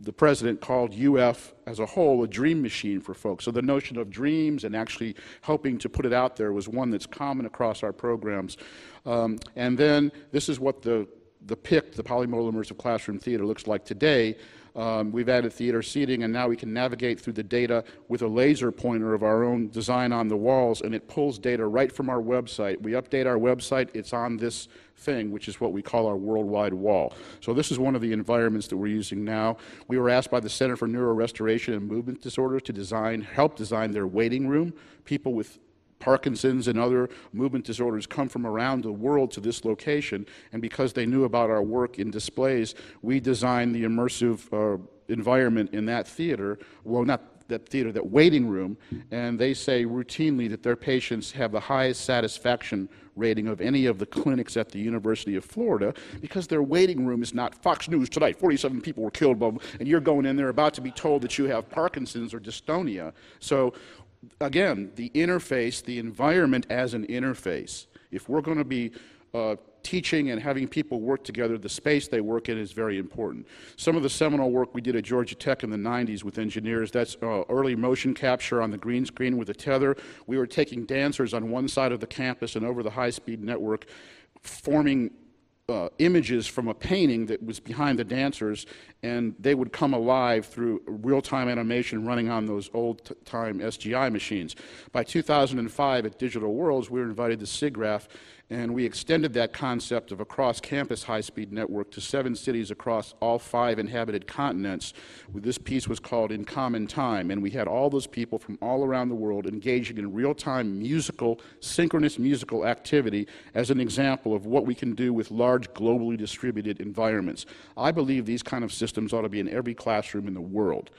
the president called UF as a whole a dream machine for folks. So the notion of dreams and actually helping to put it out there was one that's common across our programs. And then this is what the PIC, the Polymodal Immersive Classroom Theater, looks like today. We've added theater seating, and now we can navigate through the data with a laser pointer of our own design on the walls, and it pulls data right from our website. We update our website, it's on this thing, which is what we call our worldwide wall. So this is one of the environments that we're using now. We were asked by the Center for Neurorestoration and Movement Disorders to help design their waiting room. People with Parkinson's and other movement disorders come from around the world to this location, and because they knew about our work in displays, we designed the immersive environment in that theater, well, not that theater, that waiting room, and they say routinely that their patients have the highest satisfaction rating of any of the clinics at the University of Florida, because their waiting room is not Fox News tonight, 47 people were killed, and you're going in there about to be told that you have Parkinson's or dystonia. So again, the interface, the environment as an interface. If we're going to be teaching and having people work together, the space they work in is very important. Some of the seminal work we did at Georgia Tech in the 90s with engineers, that's early motion capture on the green screen with a tether. We were taking dancers on one side of the campus and over the high-speed network, forming images from a painting that was behind the dancers, and they would come alive through real-time animation running on those old-time SGI machines. By 2005 at Digital Worlds, we were invited to SIGGRAPH, and we extended that concept of a cross-campus high-speed network to 7 cities across all 5 inhabited continents. This piece was called In Common Time, and we had all those people from all around the world engaging in real-time musical, synchronous musical activity as an example of what we can do with large, globally distributed environments. I believe these kind of systems ought to be in every classroom in the world.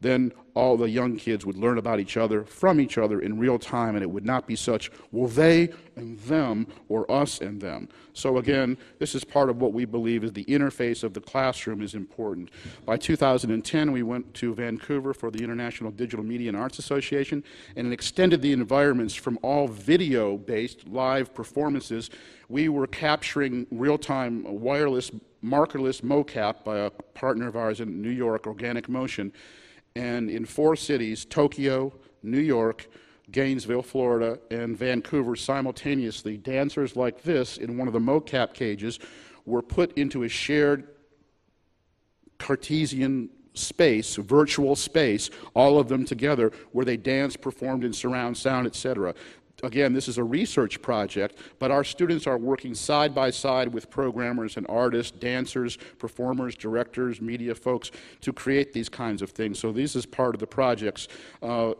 Then all the young kids would learn about each other, from each other in real time, and it would not be such, well, they and them, or us and them. So again, this is part of what we believe is the interface of the classroom is important. By 2010, we went to Vancouver for the International Digital Media and Arts Association, and it extended the environments from all video-based live performances. We were capturing real-time wireless, markerless mocap by a partner of ours in New York, Organic Motion. And in 4 cities, Tokyo, New York, Gainesville, Florida, and Vancouver simultaneously, dancers like this in one of the mocap cages were put into a shared Cartesian space, virtual space, all of them together, where they danced, performed in surround sound, etc. Again, this is a research project, but our students are working side by side with programmers and artists, dancers, performers, directors, media folks to create these kinds of things. So this is part of the projects.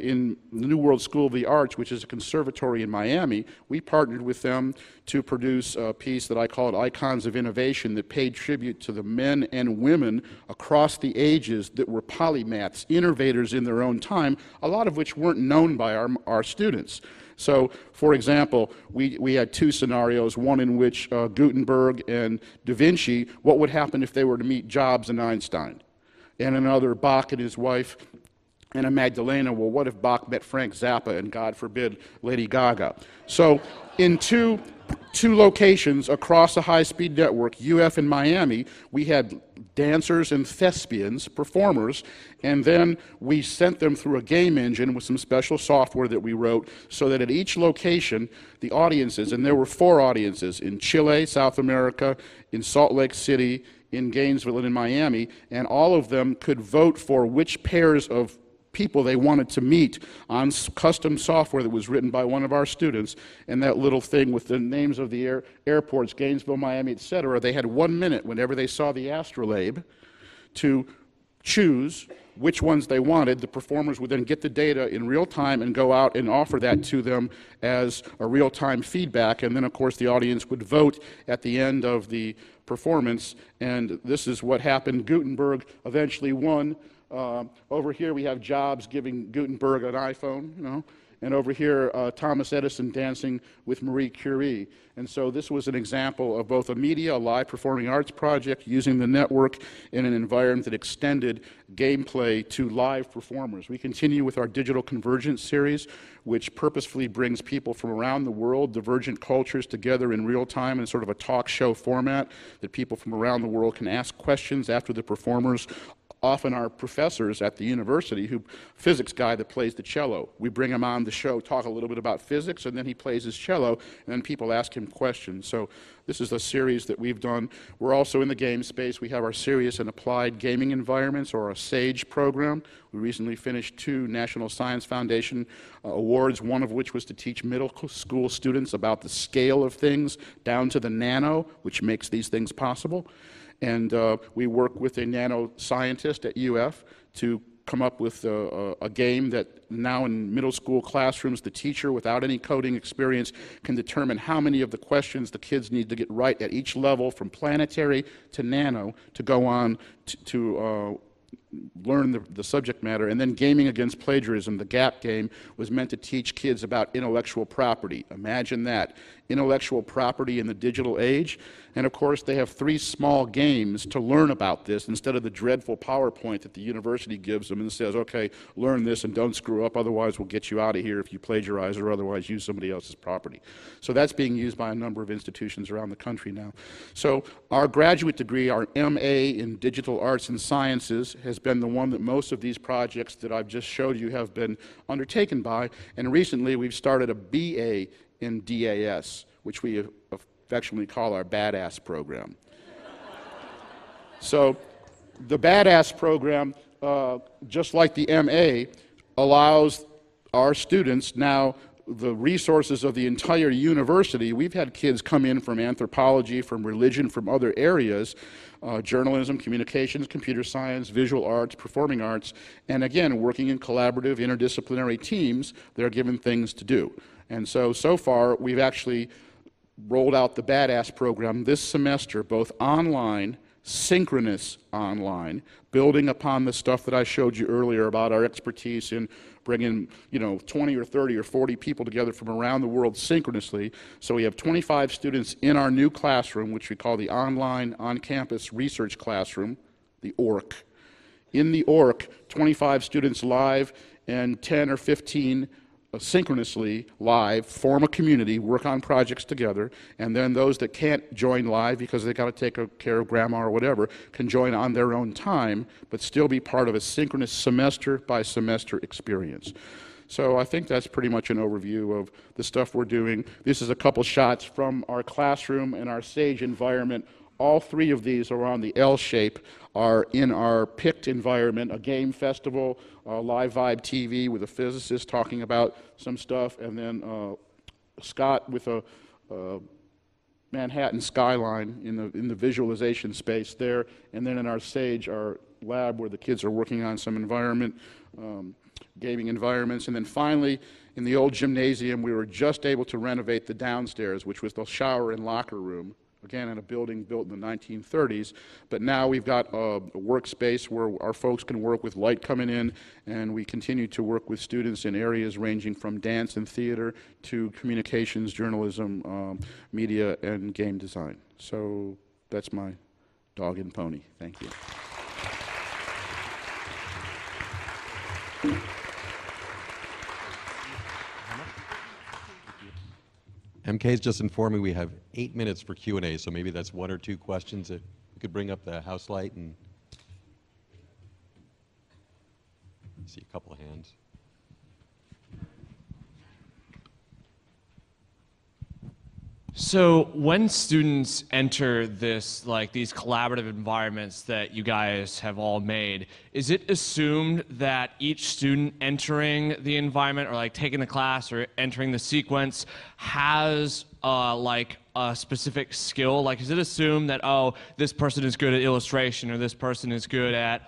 In the New World School of the Arts, which is a conservatory in Miami, we partnered with them to produce a piece that I called Icons of Innovation that paid tribute to the men and women across the ages that were polymaths, innovators in their own time, a lot of which weren't known by our students. So, for example, we had 2 scenarios, one in which Gutenberg and Da Vinci, what would happen if they were to meet Jobs and Einstein? And another, Bach and his wife, and a Magdalena. Well, what if Bach met Frank Zappa and, God forbid, Lady Gaga? So in two locations across a high-speed network, UF and Miami, we had dancers and thespians, performers, and then we sent them through a game engine with some special software that we wrote so that at each location, the audiences, and there were 4 audiences in Chile, South America, in Salt Lake City, in Gainesville, and in Miami, and all of them could vote for which pairs of people they wanted to meet on custom software that was written by one of our students. And that little thing with the names of the airports, Gainesville, Miami, etc., they had 1 minute whenever they saw the astrolabe to choose which ones they wanted. The performers would then get the data in real time and go out and offer that to them as a real-time feedback. And then, of course, the audience would vote at the end of the performance. And this is what happened. Gutenberg eventually won. Over here we have Jobs giving Gutenberg an iPhone, you know, and over here Thomas Edison dancing with Marie Curie. And so this was an example of both a media, a live performing arts project using the network in an environment that extended gameplay to live performers. We continue with our Digital Convergence series, which purposefully brings people from around the world, divergent cultures, together in real time in sort of a talk show format that people from around the world can ask questions after the performers. Often our professors at the university, who physics guy that plays the cello, we bring him on the show, talk a little bit about physics, and then he plays his cello, and then people ask him questions. So this is a series that we've done. We're also in the game space. We have our serious and applied gaming environments, or our SAGE program. We recently finished 2 National Science Foundation awards, one of which was to teach middle school students about the scale of things down to the nano, which makes these things possible. And we work with a nano scientist at UF to come up with a game that now in middle school classrooms, the teacher without any coding experience can determine how many of the questions the kids need to get right at each level from planetary to nano to go on to learn the subject matter. And then Gaming Against Plagiarism, the GAP game, was meant to teach kids about intellectual property. Imagine that, intellectual property in the digital age. And of course they have 3 small games to learn about this instead of the dreadful PowerPoint that the university gives them and says, okay, learn this and don't screw up, otherwise we'll get you out of here if you plagiarize or otherwise use somebody else's property. So that's being used by a number of institutions around the country now. So our graduate degree, our MA in Digital Arts and Sciences, has been the one that most of these projects that I've just showed you have been undertaken by, and recently we've started a BA in DAS, which we affectionately call our Badass program. So the Badass program, just like the MA, allows our students now the resources of the entire university. We've had kids come in from anthropology, from religion, from other areas, journalism, communications, computer science, visual arts, performing arts, and again, working in collaborative interdisciplinary teams, they're given things to do. And so far, we've actually rolled out the Badass program this semester, both online, synchronous online, building upon the stuff that I showed you earlier about our expertise in bringing, you know, 20 or 30 or 40 people together from around the world synchronously. So we have 25 students in our new classroom, which we call the Online On-Campus Research Classroom, the ORC. In the ORC, 25 students live and 10 or 15 synchronously live, form a community, work on projects together, and then those that can't join live because they got to take care of grandma or whatever can join on their own time, but still be part of a synchronous semester by semester experience. So I think that's pretty much an overview of the stuff we're doing. This is a couple shots from our classroom and our SAGE environment. All 3 of these are on the L shape, are in our PICT environment, a game festival, Live Vibe TV with a physicist talking about some stuff, and then Scott with a Manhattan skyline in the visualization space there, and then in our SAGE, our lab where the kids are working on some environment, gaming environments, and then finally, in the old gymnasium, we were just able to renovate the downstairs, which was the shower and locker room. Again, in a building built in the 1930s, but now we've got a workspace where our folks can work with light coming in, and we continue to work with students in areas ranging from dance and theater to communications, journalism, media, and game design. So that's my dog and pony. Thank you. MK's just informed me we have 8 minutes for Q&A, so maybe that's one or two questions. That we could bring up the house light and see a couple of hands. So when students enter this, like these collaborative environments that you guys have all made, is it assumed that each student entering the environment or like taking the class or entering the sequence has like a specific skill? Like, is it assumed that, oh, this person is good at illustration or this person is good at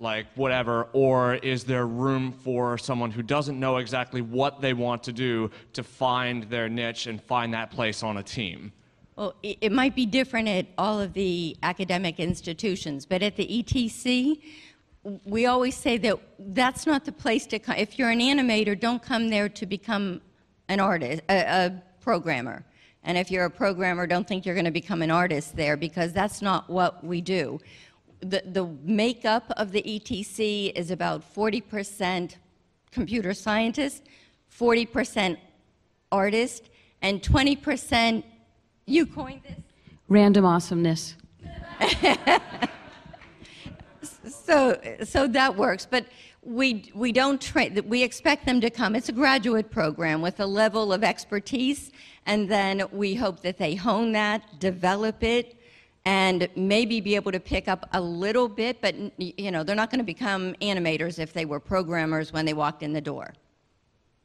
like whatever, or is there room for someone who doesn't know exactly what they want to do to find their niche and find that place on a team? Well, it might be different at all of the academic institutions, but at the ETC, we always say that that's not the place to come. If you're an animator, don't come there to become an artist, a programmer. And if you're a programmer, don't think you're going to become an artist there, because that's not what we do. The makeup of the ETC is about 40% computer scientists, 40% artists, and 20%, you coined this? Random awesomeness. So that works, but we don't train, we expect them to come. It's a graduate program with a level of expertise, and then we hope that they hone that, develop it, and maybe be able to pick up a little bit, but you know, they're not going to become animators if they were programmers when they walked in the door.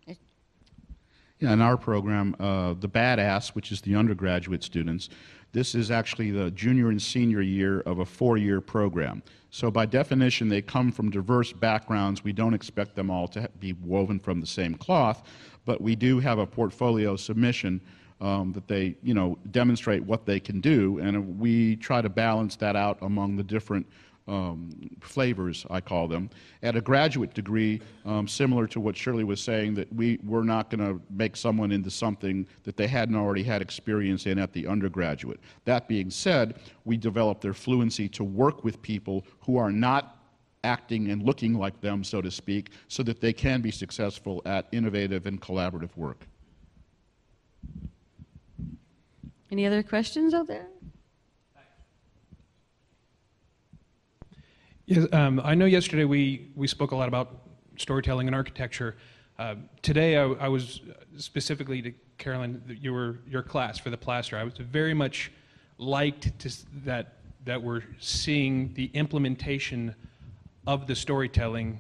Yeah, in our program, the Badass, which is the undergraduate students, this is actually the junior and senior year of a four-year program. So by definition, they come from diverse backgrounds. We don't expect them all to be woven from the same cloth, but we do have a portfolio submission that they, you know, demonstrate what they can do, and we try to balance that out among the different flavors, I call them. At a graduate degree, similar to what Shirley was saying, that we're not going to make someone into something that they hadn't already had experience in at the undergraduate. That being said, we develop their fluency to work with people who are not acting and looking like them, so to speak, so that they can be successful at innovative and collaborative work. Any other questions out there? Yes, I know yesterday we spoke a lot about storytelling and architecture. Today I was specifically to Carolyn, your class for the plaster. I was very much liked to that we're seeing the implementation of the storytelling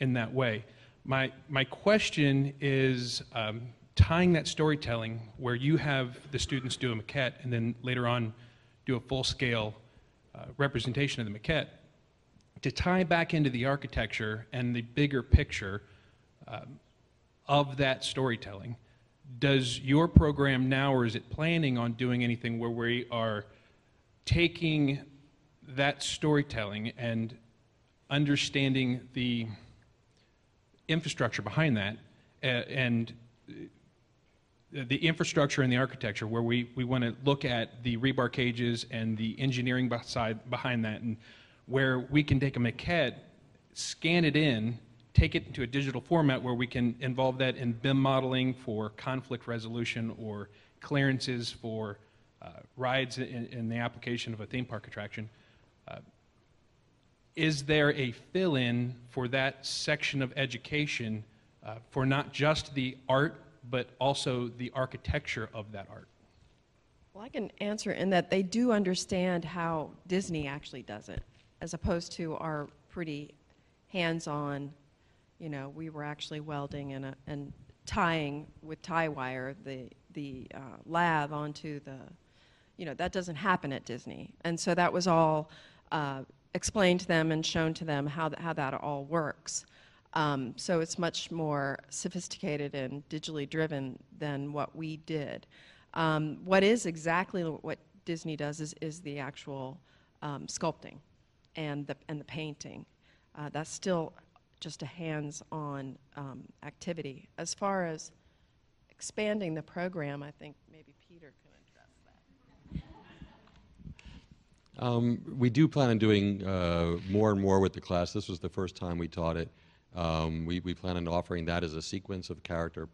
in that way. My question is, tying that storytelling where you have the students do a maquette and then later on do a full-scale representation of the maquette, to tie back into the architecture and the bigger picture of that storytelling. Does your program now, or is it planning on doing anything where we are taking that storytelling and understanding the infrastructure behind that and the infrastructure and the architecture, where we want to look at the rebar cages and the engineering side behind that, and where we can take a maquette, scan it in, take it into a digital format where we can involve that in BIM modeling for conflict resolution or clearances for rides in the application of a theme park attraction. Is there a fill-in for that section of education for not just the art, but also the architecture of that art? Well, I can answer in that they do understand how Disney actually does it, as opposed to our pretty hands-on, you know, we were actually welding and tying with tie wire the lab onto the, you know, that doesn't happen at Disney. And so that was all explained to them and shown to them how that all works. So it's much more sophisticated and digitally driven than what we did. What is exactly what Disney does is the actual sculpting and the painting. That's still just a hands-on activity. As far as expanding the program, I think maybe Peter can address that. We do plan on doing more and more with the class. This was the first time we taught it. We plan on offering that as a sequence of character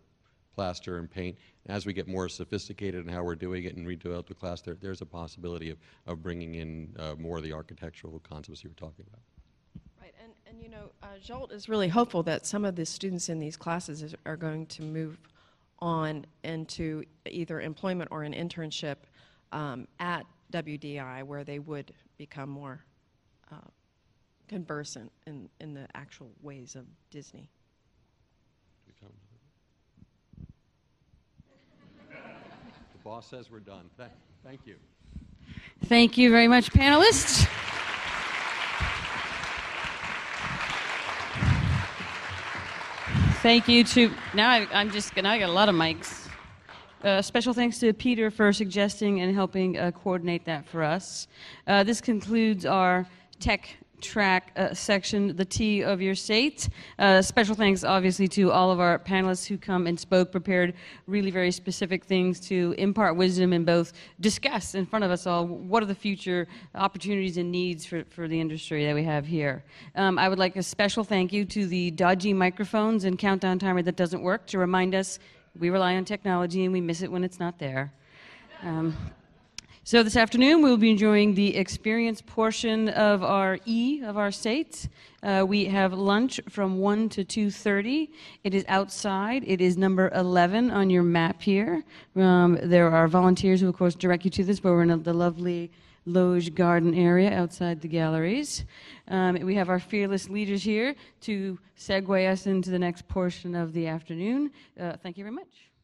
plaster and paint. As we get more sophisticated in how we're doing it and redevelop the class, there's a possibility of bringing in more of the architectural concepts you were talking about. Right, and you know, Jolt is really hopeful that some of the students in these classes are going to move on into either employment or an internship at WDI, where they would become more conversant in the actual ways of Disney. The boss says we're done. Thank you. Thank you very much, panelists. Thank you to, now I'm just gonna, I got a lot of mics. Special thanks to Peter for suggesting and helping coordinate that for us. This concludes our tech track section, the Tea of Your SATE. Special thanks, obviously, to all of our panelists who come and spoke, prepared really very specific things to impart wisdom and both discuss in front of us all what are the future opportunities and needs for the industry that we have here. I would like a special thank you to the dodgy microphones and countdown timer that doesn't work to remind us we rely on technology and we miss it when it's not there. So this afternoon, we'll be enjoying the experience portion of our E of our SATE. We have lunch from 1 to 2:30. It is outside. It is number 11 on your map here. There are volunteers who, of course, direct you to this, but we're in the lovely Loge Garden area outside the galleries. We have our fearless leaders here to segue us into the next portion of the afternoon. Thank you very much.